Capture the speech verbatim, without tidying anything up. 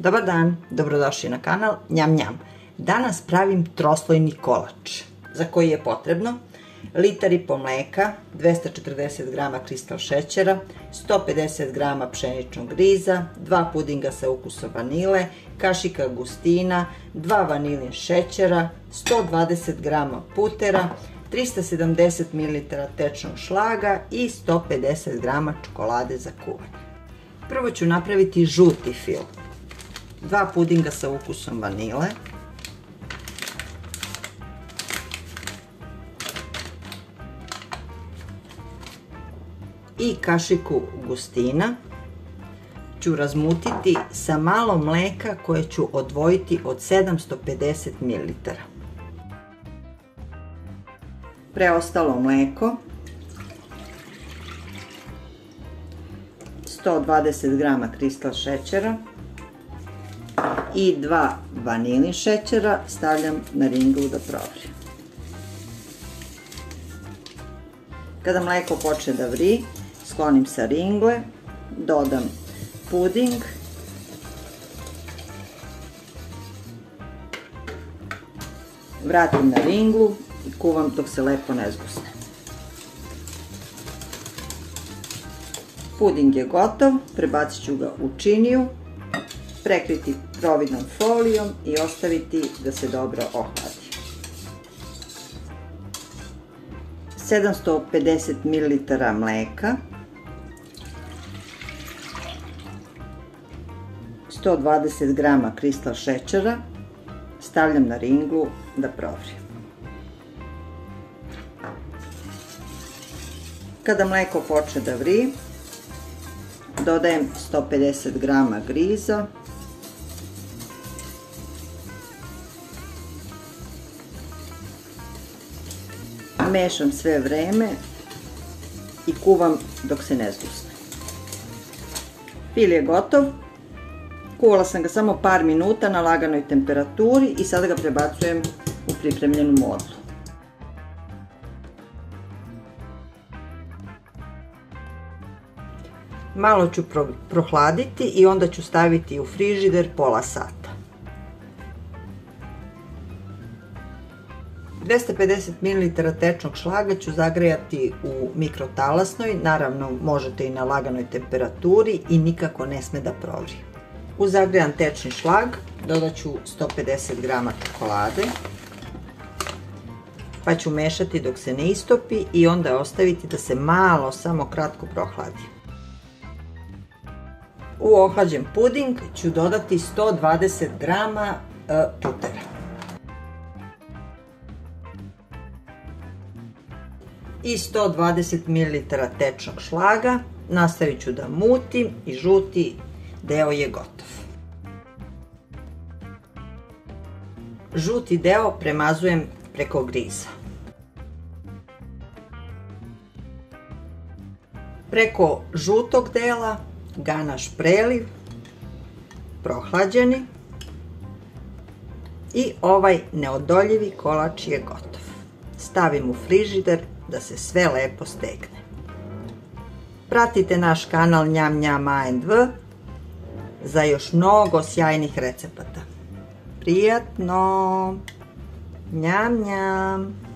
Dobar dan, dobrodošli na kanal Njam Njam. Danas pravim troslojni kolač, za koji je potrebno litar i pol mleka, dvesta četrdeset grama kristal šećera, sto pedeset grama pšeničnog griza, dva pudinga sa ukusom vanile, kašika gustina, dva vanilin šećera, sto dvadeset grama putera, tristo sedamdeset mililitara tečnog šlaga i sto pedeset grama čokolade za kuvanje. Prvo ću napraviti žuti fil. Dva pudinga sa ukusom vanile, i kašiku gustina ću razmutiti sa malo mleka koje ću odvojiti od sedamsto pedeset mililitara. Preostalo mleko, sto dvadeset grama kristal šećera i dva vanilin šećera stavljam na ringlu da provrim. Kada mleko počne da vri, sklonim sa ringle, dodam puding vratim na ringlu i kuvam dok se lepo ne zgusne. Puding je gotov, prebacit ću ga u činiju, prekriti providnom folijom i ostaviti da se dobro ohladi. sedamsto pedeset mililitara mleka, sto dvadeset grama kristal šećera, stavljam na ringlu da provrim. Kada mleko počne da vri, dodajem sto pedeset grama griza, mešam sve vreme i kuvam dok se ne zgusne. Fil je gotov. Kuvala sam ga samo par minuta na laganoj temperaturi i sada ga prebacujem u pripremljenu modlu. Malo ću prohladiti i onda ću staviti u frižider pola sata. dvesta pedeset mililitara tečnog šlaga ću zagrejati u mikrotalasnoj, naravno možete i na laganoj temperaturi i nikako ne sme da provri. U zagrejan tečni šlag dodat ću sto pedeset grama čokolade, pa ću mešati dok se ne istopi i onda ostaviti da se malo, samo kratko prohladi. U ohlađen puding ću dodati sto dvadeset grama putera i sto dvadeset mililitara tečnog šlaga. Nastavit ću da mutim i žuti deo je gotov. Žuti deo premazujem preko griza. Preko žutog dela ganaš preliv, prohlađeni, i ovaj neodoljivi kolač je gotov. Stavim u frižider da se sve lepo stegne. Pratite naš kanal Njam Njam A and V za još mnogo sjajnih recepata. Prijatno! Njam Njam!